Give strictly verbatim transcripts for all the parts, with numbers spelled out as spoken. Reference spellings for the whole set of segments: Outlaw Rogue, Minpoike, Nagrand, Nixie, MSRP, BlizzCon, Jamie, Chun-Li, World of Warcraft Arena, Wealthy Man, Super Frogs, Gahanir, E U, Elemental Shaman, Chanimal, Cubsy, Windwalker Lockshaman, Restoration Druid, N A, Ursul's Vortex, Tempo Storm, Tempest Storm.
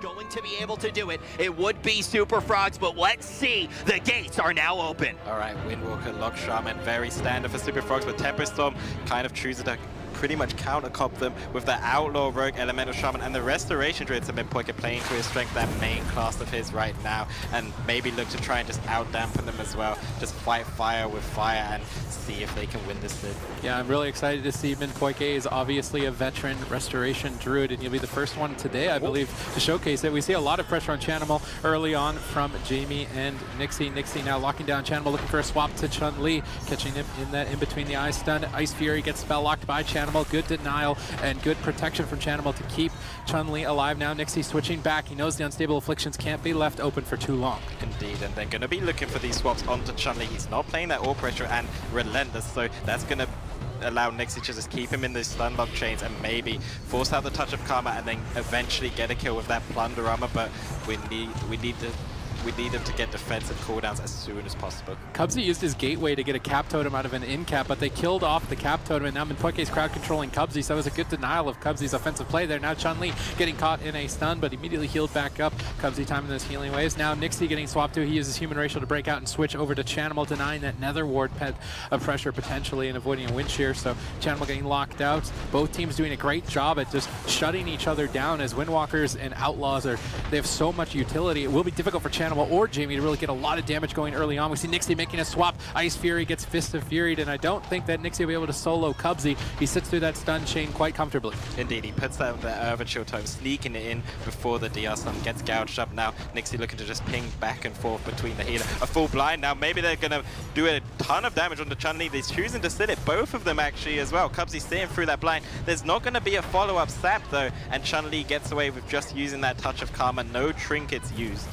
going to be able to do it. It would be Super Frogs, but let's see. The gates are now open. All right, Windwalker, Lockshaman, very standard for Super Frogs, but Tempest Storm kind of chooses to pretty much counter-cop them with the Outlaw Rogue, Elemental Shaman, and the Restoration Druid. So Minpoike playing to his strength, that main class of his right now, and maybe look to try and just out-dampen them as well. Just fight fire with fire and see if they can win this bid. Yeah, I'm really excited to see Minpoike is obviously a veteran Restoration Druid, and he'll be the first one today, I oh. believe, to showcase it. We see a lot of pressure on Chanimal early on from Jamie and Nixie. Nixie now locking down Chanimal, looking for a swap to Chun-Li, catching him in that in-between-the-eye stun. Ice Fury gets spell-locked by Chanimal. Good denial and good protection from Chanimal to keep Chun-Li alive. Now Nixie switching back. He knows the unstable afflictions can't be left open for too long. Indeed, and they're going to be looking for these swaps onto Chun-Li. He's not playing that all pressure and relentless, so that's going to allow Nixie to just keep him in those stun lock chains and maybe force out the touch of karma and then eventually get a kill with that plunder armor. But we need we need to. We need them to get defensive cooldowns as soon as possible. Cubsy used his gateway to get a cap totem out of an in cap, but they killed off the cap totem, and now Minpoike's crowd controlling Cubsy, so it was a good denial of Cubsy's offensive play there. Now Chun-Li getting caught in a stun, but immediately healed back up. Cubsy timing those healing waves. Now Nixie getting swapped to. He uses Human Racial to break out and switch over to Chanimal, denying that Nether Ward pet of pressure potentially and avoiding a wind shear, so Chanimal getting locked out. Both teams doing a great job at just shutting each other down as Windwalkers and Outlaws are, they have so much utility. It will be difficult for Chanimal or Jamie to really get a lot of damage going early on. We see Nixie making a swap. Ice Fury gets Fist of Furied, and I don't think that Nixie will be able to solo Cubsy. He sits through that stun chain quite comfortably. Indeed, he puts that Urban Shield time, sneaking it in before the D R stun gets gouged up. Now Nixie looking to just ping back and forth between the healer. A full blind now. Maybe they're going to do a ton of damage on the Chun-Li. They're choosing to sit it, both of them actually as well. Cubsy sitting through that blind. There's not going to be a follow-up sap though, and Chun-Li gets away with just using that touch of karma. No trinkets used.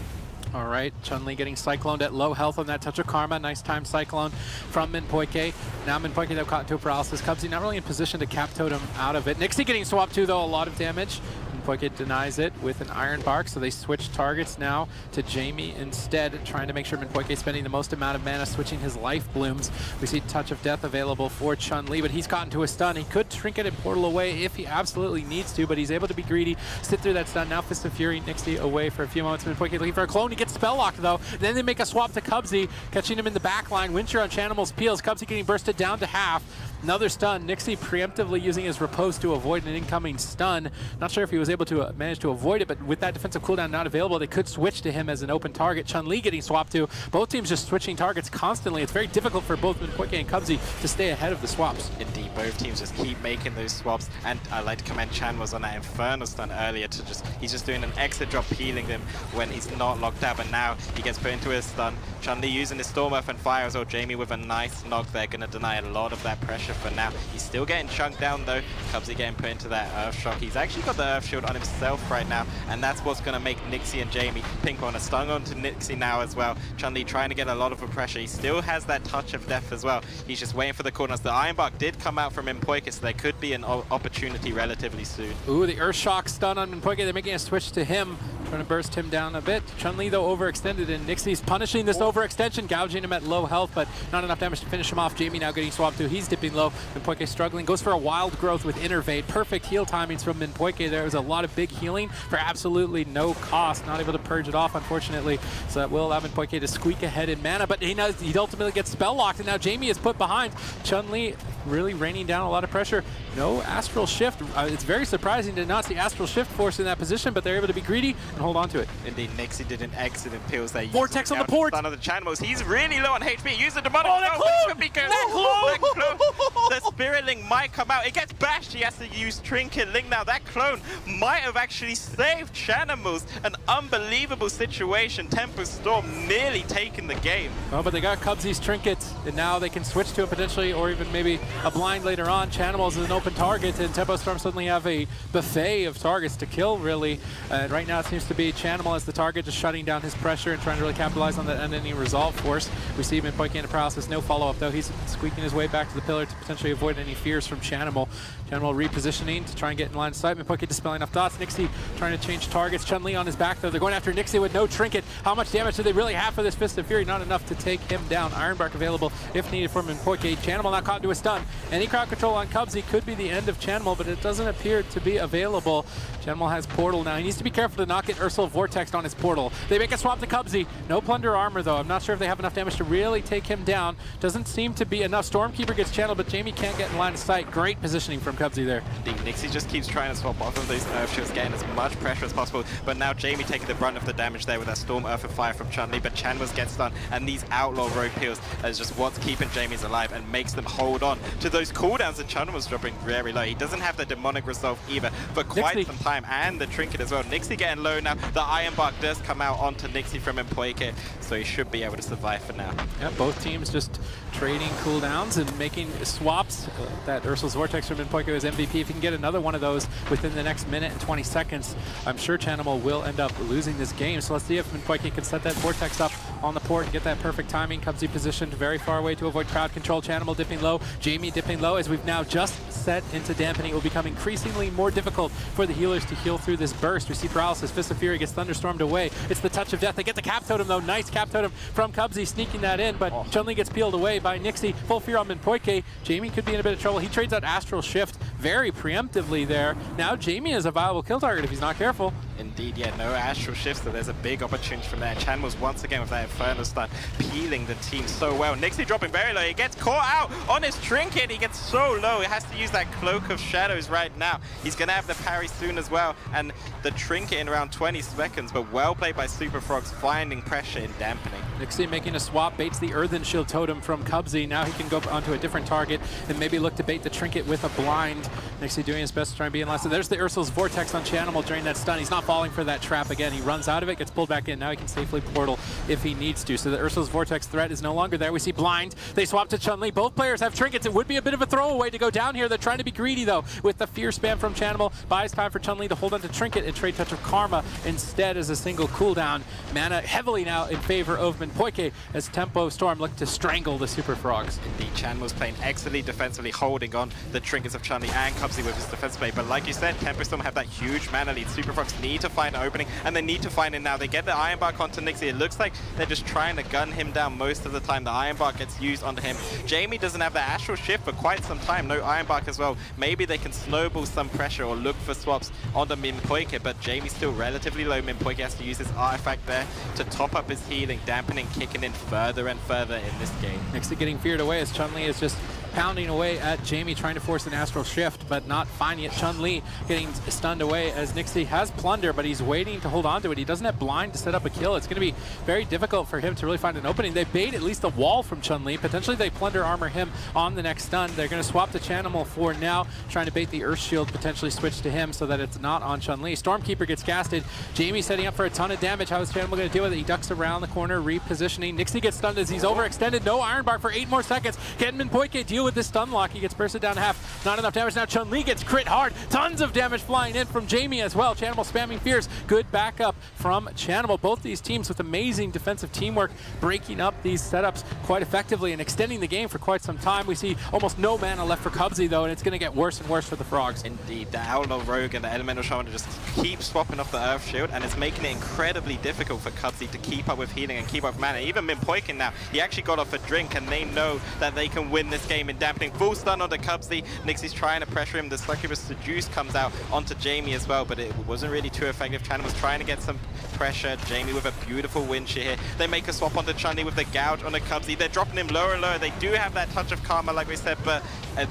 All right, Chun-Li getting cycloned at low health on that touch of karma. Nice time cyclone from Minpoike. Now Minpoike though caught into a paralysis. Cubsy not really in position to cap totem out of it. Nixie getting swapped to though, a lot of damage. Minpoike denies it with an Iron Bark, so they switch targets now to Jamie instead, trying to make sure Minpoike is spending the most amount of mana, switching his Life Blooms. We see Touch of Death available for Chun-Li, but he's caught into a stun. He could Trinket and Portal away if he absolutely needs to, but he's able to be greedy, sit through that stun. Now Fist of Fury, Nixie away for a few moments. Minpoike looking for a clone. He gets spell locked though. Then they make a swap to Cubsy, catching him in the back line. Windcheer on Chanimal's peels. Cubsy getting bursted down to half. Another stun. Nixie preemptively using his Repose to avoid an incoming stun. Not sure if he was able to uh, manage to avoid it, but with that defensive cooldown not available, they could switch to him as an open target. Chun-Li getting swapped to. Both teams just switching targets constantly. It's very difficult for both Minpoike and Cubsy to stay ahead of the swaps. Indeed, both teams just keep making those swaps, and I like to commend Chan was on that Inferno stun earlier to just, he's just doing an extra drop healing them when he's not locked out, but now he gets put into a stun. Chun-Li using his Storm Earth and Fire as well. Jamie with a nice knock there, gonna deny a lot of that pressure for now. He's still getting chunked down though. Cubsy getting put into that Earth Shock. He's actually got the Earth Shield on himself right now, and that's what's going to make Nixie and Jamie pink on a stun onto Nixie now as well. Chun-Li trying to get a lot of pressure. He still has that touch of death as well. He's just waiting for the corners. The Iron Bark did come out from Minpoike, so there could be an opportunity relatively soon. Ooh, the Earth Shock stun on Minpoike. They're making a switch to him, trying to burst him down a bit. Chun-Li though overextended, and Nixie's punishing this oh. overextension, gouging him at low health, but not enough damage to finish him off. Jamie now getting swapped to. He's dipping low. Minpoike struggling. Goes for a Wild Growth with Innervate. Perfect heal timings from Minpoike. There was a lot of big healing for absolutely no cost. Not able to purge it off, unfortunately. So that will allow Minpoike to squeak ahead in mana, but he, knows he ultimately gets spell locked, and now Jamie is put behind. Chun-Li really raining down a lot of pressure. No Astral Shift. Uh, it's very surprising to not see Astral Shift forced in that position, but they're able to be greedy and hold on to it. Indeed, Nixie did an excellent pills there. Vortex on the port! Of the Chanimals. He's really low on H P. Use the demonic. Oh, that clone! That clone! The Spirit Link might come out. It gets bashed. He has to use Trinket Link now. That clone might have actually saved Chanimals. An unbelievable situation. Tempest Storm nearly taking the game. Oh, but they got Cubsy's Trinkets, and now they can switch to him potentially, or even maybe a blind later on. Chanimals is an open target, and Tempo Storm suddenly have a buffet of targets to kill, really. And uh, right now it seems to be Chanimal as the target, just shutting down his pressure and trying to really capitalize on that enemy resolve force. We see him in Minpoike into paralysis, no follow-up though. He's squeaking his way back to the pillar to potentially avoid any fears from Chanimal. Chanimal repositioning to try and get in line of sight. Minpoike dispelling enough dots. Nixie trying to change targets. Chun-Li on his back though. They're going after Nixie with no trinket. How much damage do they really have for this Fist of Fury? Not enough to take him down. Iron Bark available if needed for Minpoike. Chanimal not caught into a stun. Any crowd control on Cubsy could be the end of Chanimal, but it doesn't appear to be available. Chanimal has portal now. He needs to be careful to not get Ursula Vortex on his portal. They make a swap to Cubsy. No plunder armor, though. I'm not sure if they have enough damage to really take him down. Doesn't seem to be enough. Stormkeeper gets channeled, but Jamie can't get in line of sight. Great positioning from Cubsy there. I think Nixie just keeps trying to swap off of these Nerf shields, getting as much pressure as possible. But now Jamie taking the brunt of the damage there with that Storm Earth and Fire from Chun-Li. But Chanimal gets done, and these Outlaw Rogue peels is just what's keeping Jamie's alive and makes them hold on to those cooldowns that Chun was dropping very low. He doesn't have the demonic resolve either for quite Nixie. some time, and the trinket as well. Nixie getting low now. The Iron Bark does come out onto Nixie from Minpoike, so he should be able to survive for now. Yeah, both teams just trading cooldowns and making swaps. Uh, that Ursul's Vortex from Minpoike is M V P. If he can get another one of those within the next minute and twenty seconds, I'm sure Chanimal will end up losing this game. So let's see if Minpoike can set that Vortex up on the port and get that perfect timing. Cubsy positioned very far away to avoid crowd control. Chanimal dipping low, Jamie dipping low, as we've now just set into dampening. It will become increasingly more difficult for the healers to heal through this burst. We see Paralysis, Fist of Fury gets thunderstormed away. It's the Touch of Death. They get the Cap Totem, though. Nice Cap Totem from Cubsy, sneaking that in, but oh. Chun-Li gets peeled away by Nixie. Full Fear on Minpoike. Jamie could be in a bit of trouble. He trades out Astral Shift very preemptively there. Now Jamie is a viable kill target if he's not careful. Indeed, yeah, no Astral Shifts, so there's a big opportunity from there. Chanimal's once again with that Inferno stun, peeling the team so well. Nixie dropping very low. He gets caught out on his trinket. He gets so low. He has to use that Cloak of Shadows right now. He's going to have the parry soon as well, and the trinket in around twenty seconds, but well played by Super Frogs, finding pressure and dampening. Nixie making a swap, baits the Earthen Shield Totem from Cubsy. Now he can go onto a different target and maybe look to bait the trinket with a blind. Nixie doing his best to try and be in last. So there's the Ursul's Vortex on Chanimal during that stun. He's not falling for that trap again. He runs out of it, gets pulled back in. Now he can safely portal if he needs to. So the Ursul's Vortex threat is no longer there. We see blind. They swap to Chun-Li. Both players have trinkets. It would be a bit of a throwaway to go down here. They're trying to be greedy, though, with the Fear spam from Chanimal. Buys time for Chun-Li to hold on to trinket and trade Touch of Karma instead as a single cooldown. Mana heavily now in favor of Minpoike as Tempo Storm look to strangle the Super Frogs. Indeed, Chanimal's playing excellently defensively, holding on the trinkets of Chun-Li and Cubsy with his defense play. But like you said, Tempo Storm have that huge mana lead. Super Frogs need to find an opening, and they need to find it now. They get the Iron Bark onto Nixie. It looks like they're just trying to gun him down most of the time. The Iron Bark gets used onto him. Jamie doesn't have the Astral Shift for quite some time. No Iron Bark as well. Maybe they can snowball some pressure or look for swaps onto Minpoike, but Jamie's still relatively low. Minpoike has to use his artifact there to top up his healing, dampening, kicking in further and further in this game. Nixie getting feared away as Chun-Li is just pounding away at Jamie, trying to force an Astral Shift, but not finding it. Chun-Li getting stunned away as Nixie has plunder, but he's waiting to hold on to it. He doesn't have blind to set up a kill. It's going to be very difficult for him to really find an opening. They bait at least a wall from Chun-Li. Potentially they plunder armor him on the next stun. They're going to swap to Chanimal for now, trying to bait the Earth Shield, potentially switch to him so that it's not on Chun-Li. Stormkeeper gets casted. Jamie setting up for a ton of damage. How is Chanimal going to deal with it? He ducks around the corner, repositioning. Nixie gets stunned as he's overextended. No Iron Bark for eight more seconds. Can Minpoike deal with this stun lock? He gets bursted down half. Not enough damage. Now Chun-Li gets crit hard. Tons of damage flying in from Jamie as well. Chanimal spamming Fears. Good backup from Chanimal. Both these teams with amazing defensive teamwork, breaking up these setups quite effectively and extending the game for quite some time. We see almost no mana left for Cubsy, though, and it's going to get worse and worse for the Frogs. Indeed. The Outlaw Rogue and the Elemental Shaman just keep swapping off the Earth Shield, and it's making it incredibly difficult for Cubsy to keep up with healing and keep up with mana. Even Minpoike now, he actually got off a drink, and they know that they can win this game in dampening. Full stun onto Cubsy. Nixie's trying to pressure him. The Succubus Seduce comes out onto Jamie as well, but it wasn't really too effective. Chanimal was trying to get some pressure. Jamie with a beautiful win shear here. They make a swap onto Chun-Li with the gouge onto Cubsy. They're dropping him lower and lower. They do have that Touch of Karma, like we said, but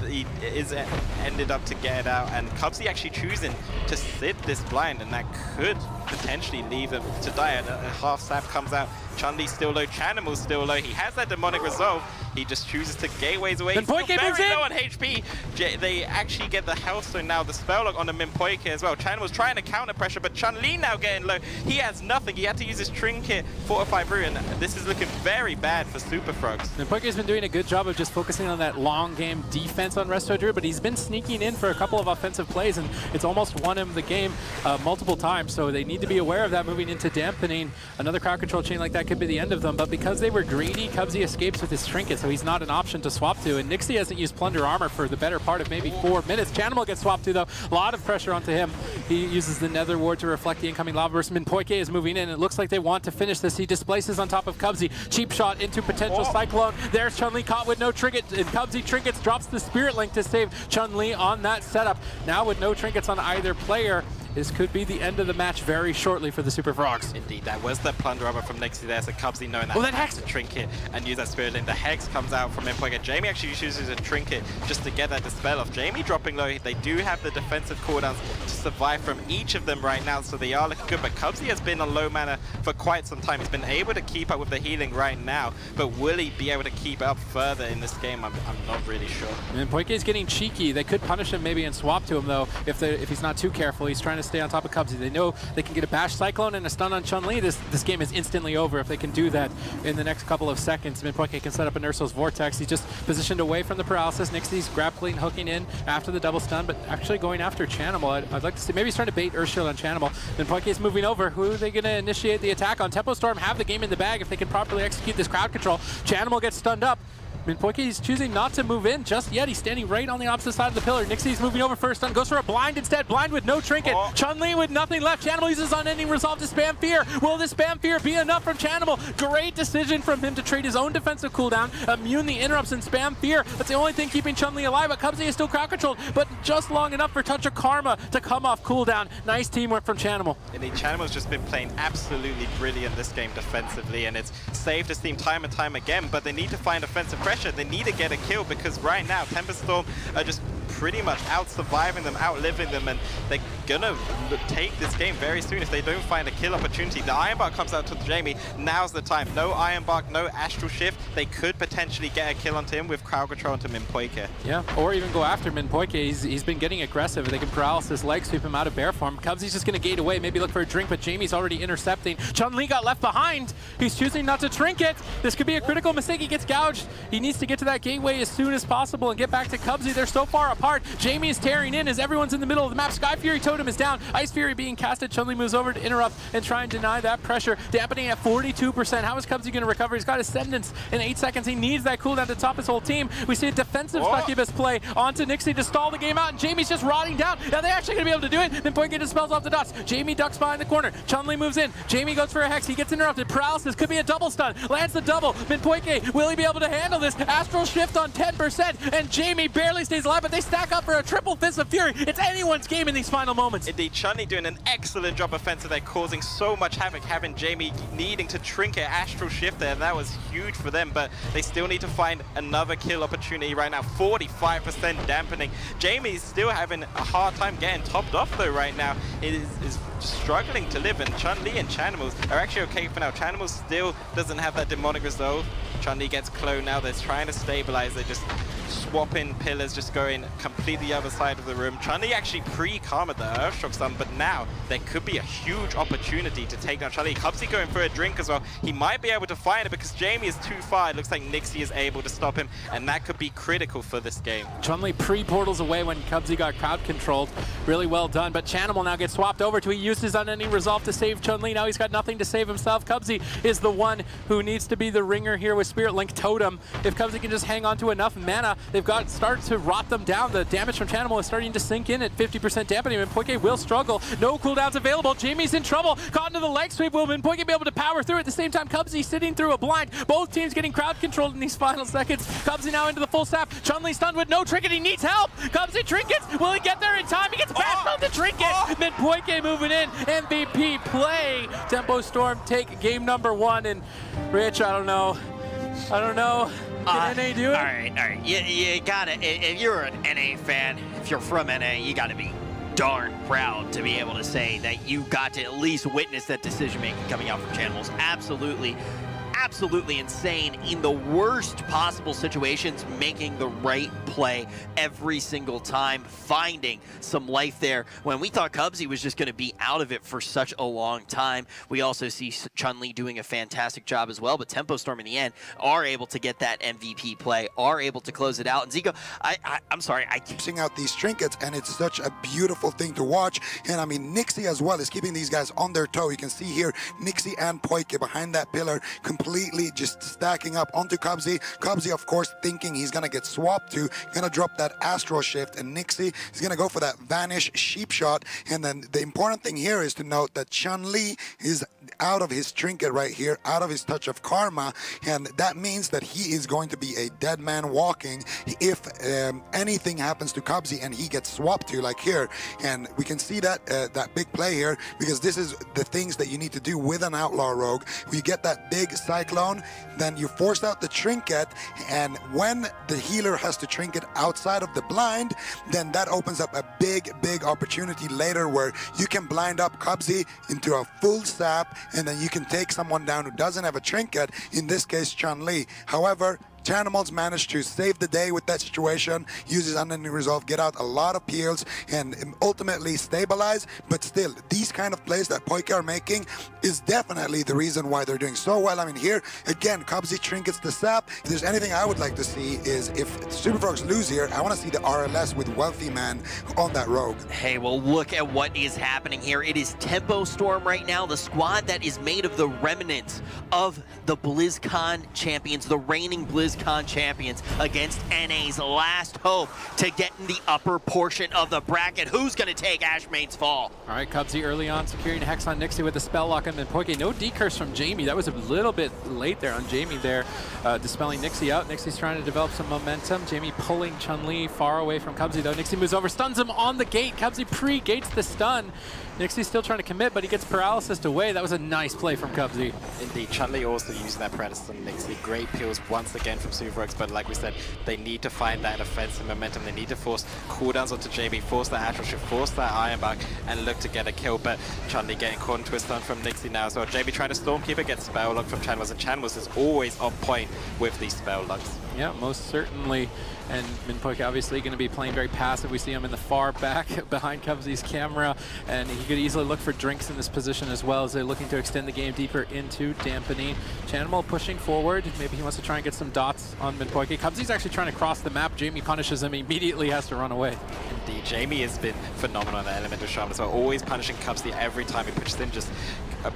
he is ended up to get it out. And Cubsy actually choosing to sit this blind, and that could potentially leave him to die. And a half sap comes out. Chun-Li's still low. Chanimal's still low. He has that demonic resolve. He just chooses to gateways away. Minpoike moves in! Low on H P. J they actually get the health stone now. The spell lock on the Minpoike as well. Chanimal's trying to counter pressure, but Chun-Li now getting low. He has nothing. He had to use his trinket, fortify brew, and this is looking very bad for Super Frogs. Minpoike's been doing a good job of just focusing on that long game defense on Resto Druid, but he's been sneaking in for a couple of offensive plays, and it's almost won him the game uh, multiple times. So they need to be aware of that moving into dampening. Another crowd control chain like that could be the end of them, but because they were greedy, Cubsy escapes with his trinket, so he's not an option to swap to. And Nixie hasn't used plunder armor for the better part of maybe four minutes. Chanimal gets swapped to, though. A lot of pressure onto him. He uses the Nether Ward to reflect the incoming lava burst. Minpoike is moving in. It looks like they want to finish this. He displaces on top of Cubsy. Cheap shot into potential oh. Cyclone. There's Chun-Li caught with no trinket. And Cubsy trinkets drops the Spirit Link to save Chun-Li on that setup. Now with no trinkets on either player, this could be the end of the match very shortly for the Super Frogs. Indeed, that was the plunder over from Nixie there, so Cubsy knowing that, oh, that Hex Trinket and use that Spirit Link. The Hex comes out from Minpoike. Jamie actually uses a Trinket just to get that dispel off. Jamie dropping low, they do have the defensive cooldowns to survive from each of them right now, so they are looking good, but Cubsy has been on low mana for quite some time. He's been able to keep up with the healing right now, but will he be able to keep up further in this game? I'm, I'm not really sure. Minpoike is getting cheeky. They could punish him maybe and swap to him though, if, if he's not too careful. He's trying to stay on top of Cubsy. They know they can get a bash cyclone and a stun on Chun-Li. This this game is instantly over if they can do that in the next couple of seconds. Minpoike can set up an Ursul's Vortex. He's just positioned away from the paralysis. Nixie's grab clean hooking in after the double stun, but actually going after Chanimal. I'd, I'd like to see. Maybe he's trying to bait Ursul on Chanimal. Minpoike is moving over. Who are they going to initiate the attack on? Tempo Storm have the game in the bag if they can properly execute this crowd control. Chanimal gets stunned up. Minpoike is choosing not to move in just yet. He's standing right on the opposite side of the pillar. Nixie's moving over first stun, goes for a blind instead. Blind with no trinket. Oh. Chun-Li with nothing left. Chanimal uses Unending Resolve to spam Fear. Will this spam Fear be enough from Chanimal? Great decision from him to trade his own defensive cooldown, immune the interrupts, and spam Fear. That's the only thing keeping Chun-Li alive, but Cubsy is still crowd controlled, but just long enough for Touch of Karma to come off cooldown. Nice teamwork from Chanimal. Indeed, Chanimal's just been playing absolutely brilliant this game defensively, and it's saved his team time and time again, but they need to find offensive pressure. They need to get a kill because right now Tempest Storm are just pretty much out-surviving them, outliving them, and they're gonna take this game very soon if they don't find a kill opportunity. The Iron Bark comes out to Jamie. Now's the time. No Iron Bark, no Astral Shift. They could potentially get a kill onto him with crowd control onto Minpoike. Yeah, or even go after Minpoike. He's, he's been getting aggressive. They can paralysis leg sweep him out of bear form. Cubsy's just gonna gate away, maybe look for a drink, but Jamie's already intercepting. Chun-Li got left behind. He's choosing not to trinket. This could be a critical mistake. He gets gouged. He needs to get to that gateway as soon as possible and get back to Cubsy. They're so far apart. Jamie is tearing in as everyone's in the middle of the map. Sky Fury Totem is down. Ice Fury being casted. Chun-Li moves over to interrupt and try and deny that pressure. Dampening at forty-two percent. How is Cubsy going to recover? He's got Ascendance in eight seconds. He needs that cooldown to top his whole team. We see a defensive succubus play onto Nixie to stall the game out, and Jamie's just rotting down. Now they're actually going to be able to do it. Minpoike dispels off the dots. Jamie ducks behind the corner. Chun-Li moves in. Jamie goes for a Hex. He gets interrupted. Paralysis could be a double stun. Lands the double. Minpoike, will he be able to handle this? Astral Shift on ten percent, and Jamie barely stays alive, but they stack up for a triple Fist of Fury. It's anyone's game in these final moments. Indeed, Chun-Li doing an excellent job offensive. They're causing so much havoc, having Jamie needing to trinket Astral Shift there. That was huge for them, but they still need to find another kill opportunity right now. forty-five percent dampening. Jamie's still having a hard time getting topped off though right now. It is, is struggling to live, and Chun-Li and Chanimal are actually okay for now. Chanimal still doesn't have that Demonic Resolve. Chun-Li gets cloned now. They're trying to stabilize. They're just swapping pillars, just going completely the other side of the room. Chun-Li actually pre-karmed the Earthshock stun, but now there could be a huge opportunity to take down Chun-Li. Cubsy going for a drink as well. He might be able to find it because Jamie is too far. It looks like Nixie is able to stop him, and that could be critical for this game. Chun-Li pre-portals away when Cubsy got crowd controlled. Really well done, but Chanimal now gets swapped over to. He used his Unending Resolve to save Chun-Li. Now he's got nothing to save himself. Cubsy is the one who needs to be the ringer here with Spirit Link Totem. If Cubsy can just hang on to enough mana, they've got start to rot them down. The damage from Chanimal is starting to sink in at fifty percent dampening. Minpoike will struggle. No cooldowns available. Jamie's in trouble. Caught into the leg sweep. Will Minpoike be able to power through? At the same time, Cubsy sitting through a blind. Both teams getting crowd controlled in these final seconds. Cubsy now into the full sap. Chun-Li stunned with no trinket. He needs help. Cubsy trinkets. Will he get there in time? He gets bashed on the trinket. Oh. Minpoike moving in. M V P play. Tempo Storm take game number one. And Rich, I don't know. I don't know. Can uh, N A do it? All right, all right. You, you got it. If you're an N A fan, if you're from N A, you got to be darn proud to be able to say that you got to at least witness that decision-making coming out from Chanimal's. Absolutely, absolutely insane in the worst possible situations, making the right play every single time, finding some life there. When we thought Cubsy was just going to be out of it for such a long time, we also see Chun-Li doing a fantastic job as well, but Tempo Storm in the end are able to get that M V P play, are able to close it out. And Zico, I, I, I'm sorry, I keep seeing out these trinkets, and it's such a beautiful thing to watch. And I mean, Nixie as well is keeping these guys on their toe. You can see here, Nixie and Poike behind that pillar, completely just stacking up onto Cubsy. Cubsy, of course, thinking he's going to get swapped to, going to drop that Astral Shift, and Nixie is going to go for that Vanish Sheep Shot. And then the important thing here is to note that Chun-Li is out of his trinket right here, out of his touch of karma, and that means that he is going to be a dead man walking if um, anything happens to Cubsy and he gets swapped to like here. And we can see that uh, that big play here, because this is the things that you need to do with an Outlaw Rogue. You get that big cyclone, then you force out the trinket, and when the healer has the trinket outside of the blind, then that opens up a big, big opportunity later where you can blind up Cubsy into a full sap, and then you can take someone down who doesn't have a trinket, in this case Chun-Li. However, Chanimal's managed to save the day with that situation, uses Unending Resolve, get out a lot of peels, and ultimately stabilize. But still, these kind of plays that Poike are making is definitely the reason why they're doing so well. I mean, here, again, Cubsy trinkets the sap. If there's anything I would like to see is if Super Frogs lose here, I want to see the R L S with Wealthy Man on that rogue. Hey, well, look at what is happening here. It is Tempo Storm right now, the squad that is made of the remnants of the BlizzCon champions, the reigning BlizzCon Con champions, against N A's last hope to get in the upper portion of the bracket. Who's going to take Ashmade's fall? All right, Cubsy early on securing Hex on Nixie with the spell lock on Minpoike. No decurse from Jamie. That was a little bit late there on Jamie there, uh, dispelling Nixie out. Nixie's trying to develop some momentum. Jamie pulling Chun-Li far away from Cubsy though. Nixie moves over, stuns him on the gate. Cubsy pre-gates the stun. Nixie's still trying to commit, but he gets paralysis away. That was a nice play from Cubsy. Indeed, Chun-Li also using that Predator on Nixie. Great peels once again from Super Frogs, but like we said, they need to find that offensive momentum. They need to force cooldowns onto J B, force that Astral Shift, force that Iron Bark, and look to get a kill. But Chun-Li getting caught and twist on from Nixie now as well. J B trying to Stormkeeper, gets spell lock from Chanimal, and Chanimal is always on point with these spell locks. Yeah, most certainly. And Minpoike obviously going to be playing very passive. We see him in the far back behind Cubsy's camera, and he could easily look for drinks in this position as well, as they're looking to extend the game deeper into dampening. Chanimal pushing forward. Maybe he wants to try and get some dots on Minpoike. Cubsy's actually trying to cross the map. Jamie punishes him, immediately has to run away. Indeed, Jamie has been phenomenal in the Elemental Shaman as well, always punishing Cubsy every time he pushes in, just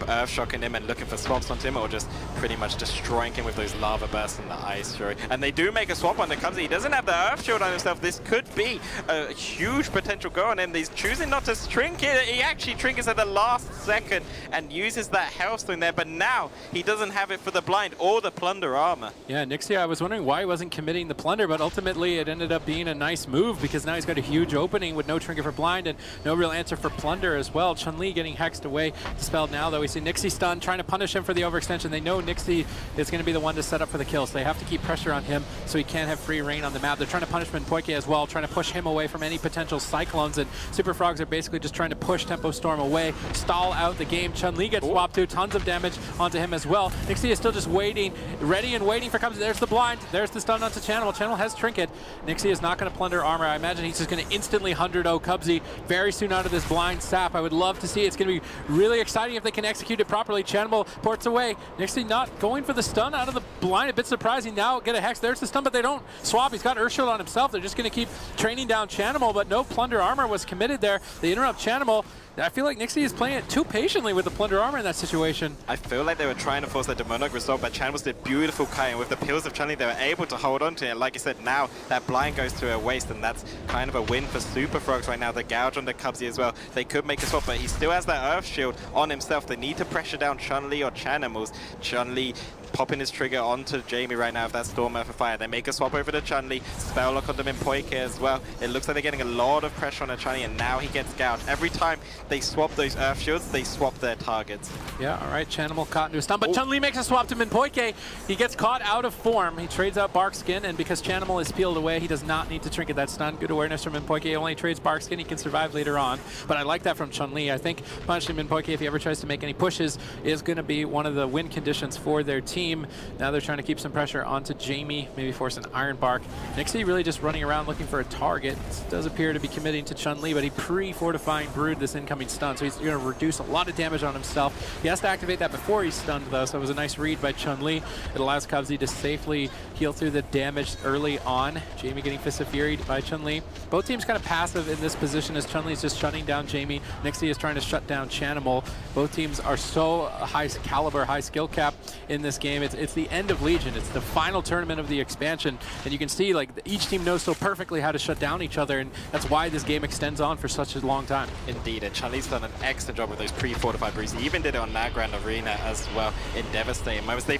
earth shocking him and looking for swaps onto him, or just pretty much destroying him with those lava bursts and the ice fury. And they do make a swap on the Cubsy. He doesn't have the earth shield on himself. This could be a huge potential go on him. He's choosing not to trinket. He actually trinkets at the last second and uses that Hellstone there, but now he doesn't have it for the blind or the plunder armor. Yeah, Nixie, I was wondering why he wasn't committing the plunder, but ultimately it ended up being a nice move, because now he's got a huge opening with no trinket for blind and no real answer for plunder as well. Chun-Li getting hexed away, dispelled now though. We see Nixie stun, trying to punish him for the overextension. They know Nixie is going to be the one to set up for the kill, so they have to keep pressure on him so he can't have free reign on the map. They're trying to punish Minpoike as well, trying to push him away from any potential Cyclones, and Super Frogs are basically just trying to push Tempo Storm away, stall out the game. Chun-Li gets swapped to, tons of damage onto him as well. Nixie is still just waiting, ready and waiting for Cubsy. There's the blind, there's the stun onto Chanimal. Chanimal has trinket. Nixie is not going to plunder armor. I imagine he's just going to instantly one hundred oh Cubsy very soon out of this blind sap. I would love to see it. It's going to be really exciting if they can executed properly. Chanimal ports away. Nixie not going for the stun out of the blind. A bit surprising now. Get a hex. There's the stun, but they don't swap. He's got Urshield on himself. They're just going to keep training down Chanimal, but no plunder armor was committed there. They interrupt Chanimal. I feel like Nixie is playing it too patiently with the plunder armor in that situation. I feel like they were trying to force that demonic result, but Chanimal did beautiful kiting. With the pills of Chun-Li, they were able to hold on to it. Like you said, now that blind goes to her waist, and that's kind of a win for Super Frogs right now. The gouge on the Cubsy as well. They could make a swap, but he still has that Earth Shield on himself. They need to pressure down Chun-Li or Chanimal's. Chun-Li popping his trigger onto Jamie right now if that Storm Earth Fire. They make a swap over to Chun-Li, spell lock onto Minpoike as well. It looks like they're getting a lot of pressure on Chun-Li, and now he gets gouged. Every time they swap those Earth Shields, they swap their targets. Yeah, all right, Chanimal caught into a stun, but oh. Chun-Li makes a swap to Minpoike. He gets caught out of form. He trades out Barkskin, and because Chanimal is peeled away, he does not need to trinket that stun. Good awareness from Minpoike. He only trades Barkskin. He can survive later on, but I like that from Chun-Li. I think punishing Minpoike, if he ever tries to make any pushes, is going to be one of the win conditions for their team. Team. Now they're trying to keep some pressure onto Jamie, maybe force an Iron Bark. Nixie really just running around looking for a target. Does appear to be committing to Chun-Li, but he pre-fortifying Brood this incoming stun, so he's going to reduce a lot of damage on himself. He has to activate that before he's stunned though, so it was a nice read by Chun-Li. It allows Cubsy to safely heal through the damage early on. Jamie getting Fist of Fury by Chun-Li. Both teams kind of passive in this position as Chun-Li's just shutting down Jamie. Nixie is trying to shut down Chanimal. Both teams are so high caliber, high skill cap in this game. It's, it's the end of Legion. It's the final tournament of the expansion. And you can see like each team knows so perfectly how to shut down each other. And that's why this game extends on for such a long time. Indeed. And Chun-Li's done an excellent job with those pre-fortified brews. He even did it on Nagrand Arena as well in devastating moments. They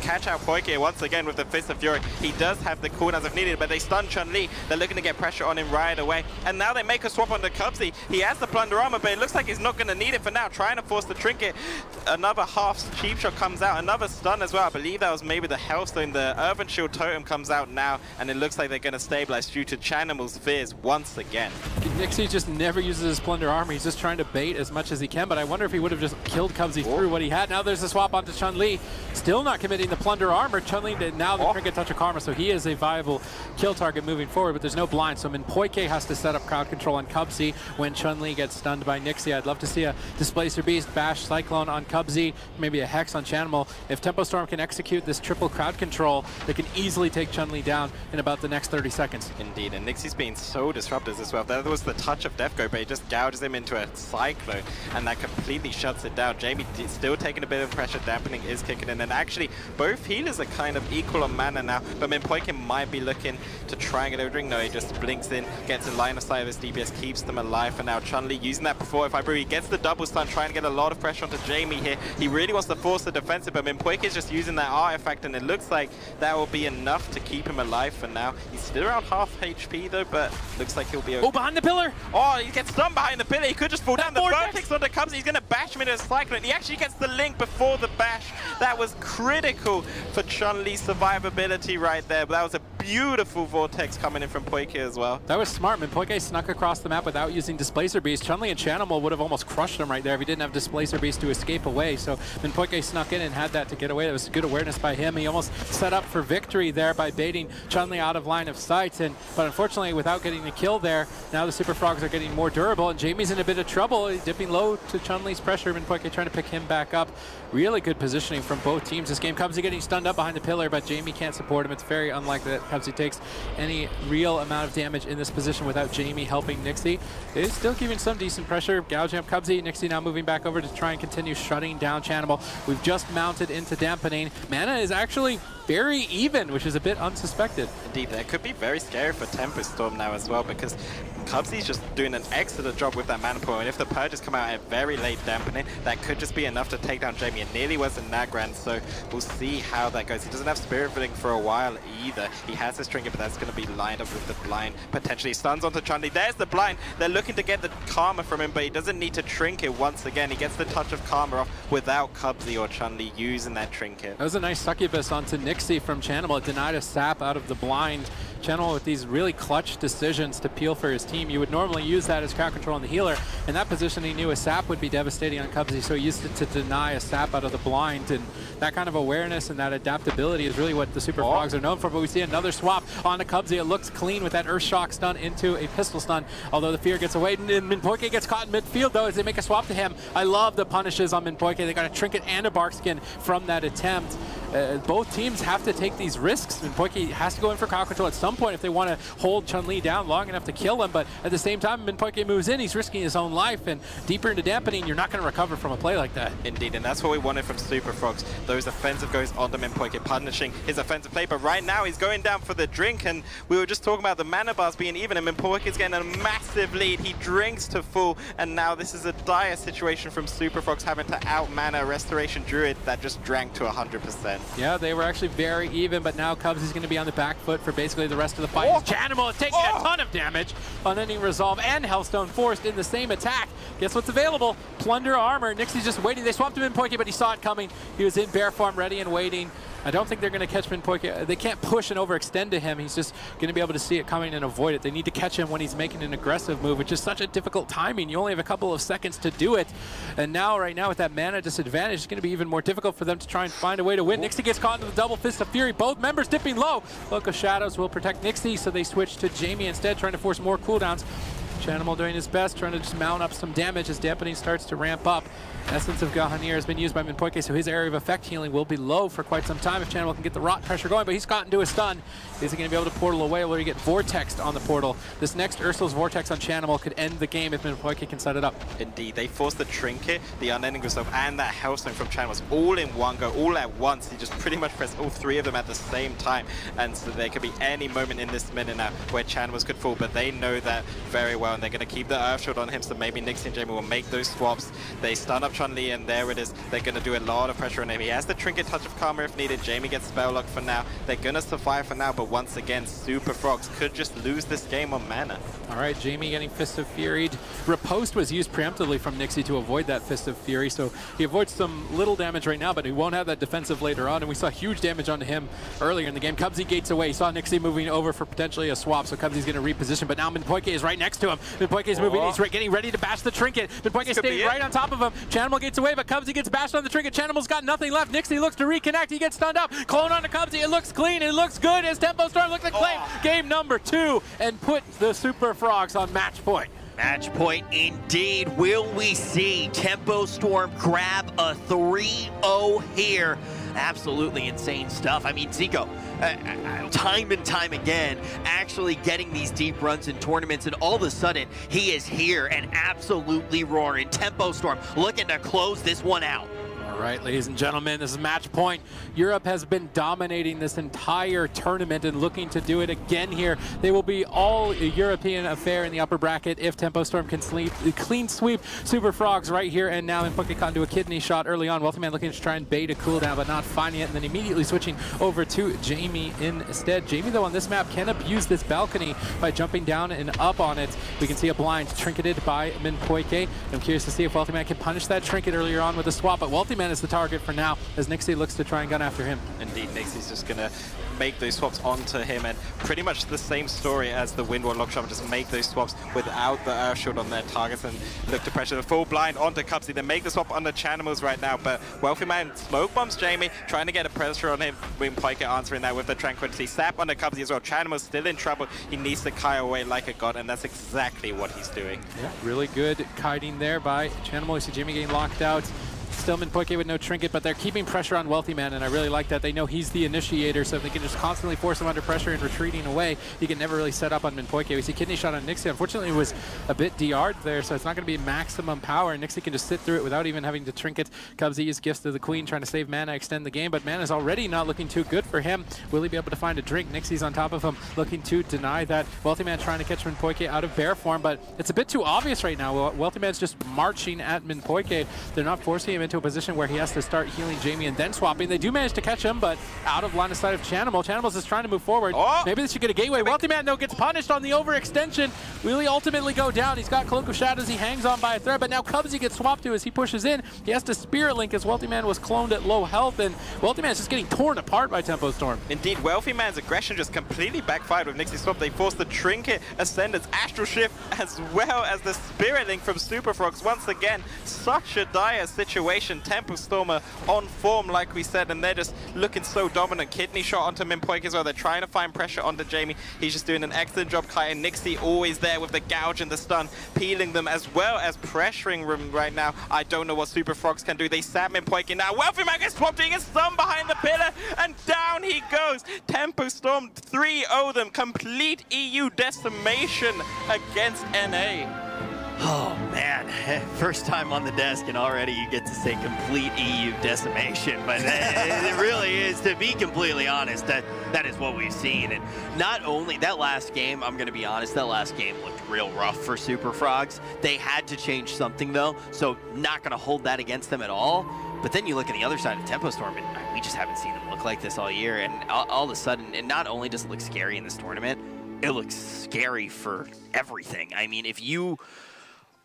catch out Poike once again with the Fist of Fury. He does have the cooldowns if needed, but they stun Chun-Li. They're looking to get pressure on him right away. And now they make a swap on the Cubsy. He has the Plunder Armor, but it looks like he's not going to need it for now. Trying to force the Trinket. Another half cheap shot comes out. Another stun as well. I believe that was maybe the Hellstone. The Urban Shield Totem comes out now, and it looks like they're going to stabilize due to Chanimal's fears once again. Nixie just never uses his Plunder Armor. He's just trying to bait as much as he can, but I wonder if he would have just killed Cubsy oh. through what he had. Now there's a swap onto Chun-Li. Still not committing the Plunder Armor. Chun-Li did now the oh. Trinket Touch of Karma, so he is a viable kill target moving forward, but there's no blind, so Minpoike has to set up crowd control on Cubsy when Chun-Li gets stunned by Nixie. I'd love to see a Displacer Beast, Bash, Cyclone on Cubsy, maybe a Hex on Chanimal. If Tempo Storm can execute this triple crowd control, they can easily take Chun-Li down in about the next thirty seconds. Indeed, and Nixie's being so disruptive as well. There was the touch of Deathgo, but it just gouges him into a Cyclone, and that completely shuts it down. Jamie still taking a bit of pressure, dampening is kicking in, and actually both healers are kind of equal on mana now, but Minpoike might be looking to try and get over drink. No, he just blinks in, gets a line of sight of his D P S, keeps them alive for now. Chun-Li using that before if I brew, he gets the double stun, trying to get a lot of pressure onto Jamie here. He really wants to force the defensive, but Minpoike is just using that artifact, and it looks like that will be enough to keep him alive for now. He's still around half H P though, but looks like he'll be okay. Oh, behind the pillar! Oh, he gets stunned behind the pillar. He could just fall that down. The vortex on the Cubs, he's going to bash him into a Cyclone. He actually gets the link before the bash. That was critical for Chun-Li's survivability right there, but that was a beautiful vortex coming in from Poike as well. That was smart. Minpoike snuck across the map without using Displacer Beast. Chun-Li and Chanimal would have almost crushed him right there if he didn't have Displacer Beast to escape away. So Minpoike snuck in and had that to get away. That was good awareness by him. He almost set up for victory there by baiting Chun-Li out of line of sight. And but unfortunately, without getting the kill there, now the Super Frogs are getting more durable. And Jamie's in a bit of trouble, dipping low to Chun-Li's pressure. Minpoike trying to pick him back up. Really good positioning from both teams. This game, Cubsy getting stunned up behind the pillar, but Jamie can't support him. It's very unlikely that Cubsy takes any real amount of damage in this position without Jamie helping Nixie. They're still giving some decent pressure, gouging up Cubsy. Nixie now moving back over to try and continue shutting down Chanimal. We've just mounted into dampening. Mana is actually very even, which is a bit unsuspected. Indeed, that could be very scary for Tempest Storm now as well, because Cubsy's just doing an excellent job with that mana pool, and if the Purges come out at very late dampening, that could just be enough to take down Jamie. It nearly was in Nagrand, so we'll see how that goes. He doesn't have Spirit Filling for a while either. He has his Trinket, but that's going to be lined up with the Blind. Potentially stuns onto Chun-Li. There's the Blind. They're looking to get the Karma from him, but he doesn't need to Trinket once again. He gets the touch of Karma off without Cubsy or Chun-Li using that Trinket. That was a nice Succubus onto Nick from Chanimal. It denied a sap out of the blind. Chanimal with these really clutch decisions to peel for his team. You would normally use that as crowd control on the healer. In that position, he knew a sap would be devastating on Cubsy, so he used it to deny a sap out of the blind. And that kind of awareness and that adaptability is really what the Super oh. Frogs are known for. But we see another swap on the Cubsy. It looks clean with that Earth Shock stun into a pistol stun, although the fear gets away. And Minpoike gets caught in midfield, though, as they make a swap to him. I love the punishes on Minpoike. They got a Trinket and a Barkskin from that attempt. Uh, both teams have to take these risks, and Minpoike has to go in for crowd control at some point if they want to hold Chun-Li down long enough to kill him, but at the same time, Minpoike moves in, he's risking his own life, and deeper into dampening, you're not going to recover from a play like that. Indeed, and that's what we wanted from Super Frogs. Those offensive goes onto Minpoike, punishing his offensive play, but right now he's going down for the drink, and we were just talking about the mana bars being even, and Minpoike is getting a massive lead. He drinks to full, and now this is a dire situation from Super Frogs, having to out-mana Restoration Druid that just drank to one hundred percent. Yeah, they were actually very even, but now Cubs is going to be on the back foot for basically the rest of the fight. Oh. Chanimal is taking oh. a ton of damage on any Resolve and Hellstone Forced in the same attack. Guess what's available? Plunder Armor. Nixie's just waiting. They swapped him in Minpoike, but he saw it coming. He was in bear form, ready and waiting. I don't think they're going to catch Minpoike. They can't push and overextend to him. He's just going to be able to see it coming and avoid it. They need to catch him when he's making an aggressive move, which is such a difficult timing. You only have a couple of seconds to do it. And now, right now, with that mana disadvantage, it's going to be even more difficult for them to try and find a way to win. Nixie gets caught into the double Fist of Fury. Both members dipping low. Local Shadows will protect Nixie, so they switch to Jamie instead, trying to force more cooldowns. Chanimal doing his best, trying to just mount up some damage as dampening starts to ramp up. Essence of Gahanir has been used by Minpoike, so his area of effect healing will be low for quite some time if Chanimal can get the rot pressure going, but he's gotten to a stun. Is he going to be able to portal away, or will he get vortexed on the portal? This next Ursul's Vortex on Chanimal could end the game if Minpoike can set it up. Indeed, they forced the Trinket, the Unending Resolve, and that Hailstone from Chanimal all in one go, all at once. He just pretty much pressed all three of them at the same time, and so there could be any moment in this minute now where Chanimal could fall, but they know that very well, and they're going to keep the Earth Shield on him, so maybe Nixie and Jamie will make those swaps. They stun up Chun-Li, and there it is. They're going to do a lot of pressure on him. He has the Trinket, Touch of Karma if needed. Jamie gets spell lock for now. They're going to survive for now, but once again, Super Frogs could just lose this game on mana. All right, Jamie getting Fist of Fury. Riposte was used preemptively from Nixie to avoid that Fist of Fury, so he avoids some little damage right now, but he won't have that defensive later on, and we saw huge damage onto him earlier in the game. Cubsy gates away. He saw Nixie moving over for potentially a swap, so Cubsy's going to reposition, but now Minpoike is right next to him. Minpoike is moving, he's getting ready to bash the Trinket. Minpoike staying right on top of him. Chanimal gates away, but Cubsy gets bashed on the Trinket. Chanimal's got nothing left. Nixie looks to reconnect. He gets stunned up. Clone onto Cubsy. It looks clean. It looks good as Tempo Storm looks like claim. Oh. Game number two, and put the Super Frogs on match point. Match point indeed. Will we see Tempo Storm grab a three oh here? Absolutely insane stuff. I mean, Zico, uh, time and time again, actually getting these deep runs in tournaments, and all of a sudden, he is here and absolutely roaring. Tempo Storm looking to close this one out. All right, ladies and gentlemen, this is match point. Europe has been dominating this entire tournament and looking to do it again here. They will be all a European affair in the upper bracket if Tempo Storm can sleep, clean sweep Super Frogs right here and now. And Minpoike caught into a kidney shot early on. Wealthy Man looking to try and bait a cooldown, but not finding it, and then immediately switching over to Jamie instead. Jamie, though, on this map can abuse this balcony by jumping down and up on it. We can see a blind trinketed by Minpoike. I'm curious to see if Wealthy Man can punish that trinket earlier on with a swap, but Wealthy Man is the target for now as Nixie looks to try and gun after him. Indeed, Nixie's just going to make those swaps onto him, and pretty much the same story as the Windwalker Lockshaman, just make those swaps without the Earth Shield on their targets and look to pressure the full blind onto Cubsy. They make the swap onto Chanimals right now, but Wealthy Man smoke bombs Jamie, trying to get a pressure on him. Minpoike answering that with the Tranquility Sap onto Cubsy as well. Chanimals still in trouble. He needs to kai away like a god, and that's exactly what he's doing. Yeah, really good kiting there by Chanimal. You see Jamie getting locked out. Still Minpoike with no trinket, but they're keeping pressure on Wealthy Man, and I really like that. They know he's the initiator, so if they can just constantly force him under pressure and retreating away, he can never really set up on Minpoike. We see kidney shot on Nixie. Unfortunately, it was a bit D R'd there, so it's not going to be maximum power, and Nixie can just sit through it without even having to trinket. Cubsy uses Gifts to the Queen, trying to save mana, extend the game, but mana's already not looking too good for him. Will he be able to find a drink? Nixie's on top of him, looking to deny that. Wealthy Man trying to catch Minpoike out of bear form, but it's a bit too obvious right now. Wealthy Man's just marching at Minpoike. They're not forcing him into a position where he has to start healing Jamie and then swapping. They do manage to catch him, but out of line of sight of Chanimal. Chanimal's is trying to move forward. Oh. Maybe this should get a gateway. Wealthy Man, though, gets punished on the overextension. Will he ultimately go down? He's got Cloak of Shadows. He hangs on by a thread, but now Cubsy gets swapped to as he pushes in. He has to Spirit Link as Wealthy Man was cloned at low health, and Wealthy Man's just getting torn apart by Tempo Storm. Indeed, Wealthy Man's aggression just completely backfired with Nixie swap. They forced the Trinket, Ascendance, Astral Shift, as well as the Spirit Link from Super Frogs. Once again, such a dire situation. Tempo Storm on form, like we said, and they're just looking so dominant. Kidney shot onto Minpoike as well. They're trying to find pressure onto Jamie. He's just doing an excellent job kiting. Nixie always there with the gouge and the stun, peeling them as well as pressuring them right now. I don't know what Super Frogs can do. They sat Minpoike now. Wealthy Man gets swapped. He gets stunned behind the pillar, and down he goes. Tempo Storm three oh them. Complete E U decimation against N A. Oh man, first time on the desk and already you get to say complete E U decimation, but it really is, to be completely honest, that, that is what we've seen. And not only that last game, I'm going to be honest, that last game looked real rough for Super Frogs. They had to change something though, so not going to hold that against them at all. But then you look at the other side of Tempo Storm, and we just haven't seen them look like this all year. And all, all of a sudden, and not only does it look scary in this tournament, it looks scary for everything. I mean, if you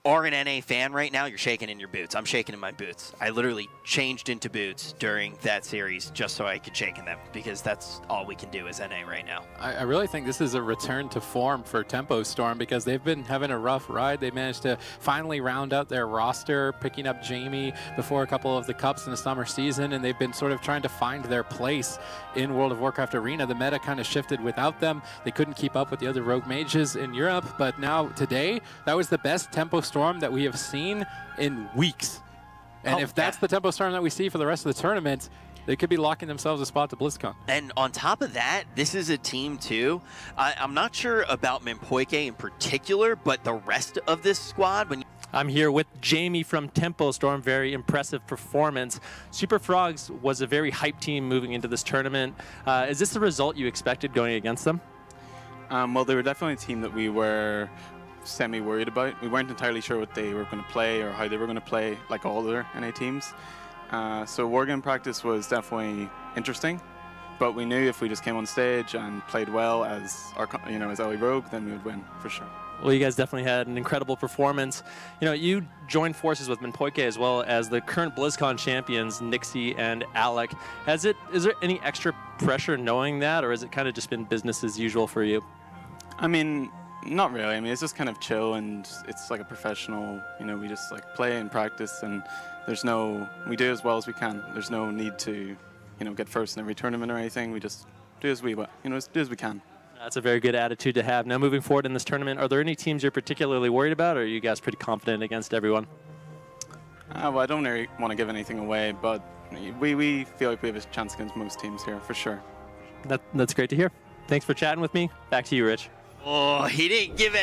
are an N A fan right now, you're shaking in your boots. I'm shaking in my boots. I literally changed into boots during that series just so I could shake in them, because that's all we can do is N A right now. I, I really think this is a return to form for Tempo Storm, because they've been having a rough ride. They managed to finally round out their roster, picking up Jamie before a couple of the cups in the summer season, and they've been sort of trying to find their place in World of Warcraft Arena. The meta kind of shifted without them. They couldn't keep up with the other rogue mages in Europe, but now today, that was the best Tempo Storm Storm that we have seen in weeks. And oh, if that's yeah. the Tempo Storm that we see for the rest of the tournament, they could be locking themselves a spot to BlizzCon. And on top of that, this is a team too. I, I'm not sure about Minpoike in particular, but the rest of this squad. When I'm here with Jamie from Tempo Storm. Very impressive performance. Super Frogs was a very hype team moving into this tournament. Uh, is this the result you expected going against them? Um, well, they were definitely a team that we were semi-worried about. We weren't entirely sure what they were going to play or how they were going to play, like all their N A teams. Uh, so Wargame practice was definitely interesting, but we knew if we just came on stage and played well as our, you know, as Outlaw Rogue, then we would win for sure. Well, you guys definitely had an incredible performance. You know, you joined forces with Minpoike as well as the current BlizzCon champions, Nixie and Alec. Has it? Is there any extra pressure knowing that, or has it kind of just been business as usual for you? I mean, not really. I mean, it's just kind of chill, and it's like a professional, you know, we just like play and practice, and there's no, we do as well as we can. There's no need to, you know, get first in every tournament or anything. We just do as we, you know, just do as we can. That's a very good attitude to have. Now, moving forward in this tournament, are there any teams you're particularly worried about, or are you guys pretty confident against everyone? Uh, well, I don't really want to give anything away, but we, we feel like we have a chance against most teams here, for sure. That, that's great to hear. Thanks for chatting with me. Back to you, Rich. Oh, he didn't give any.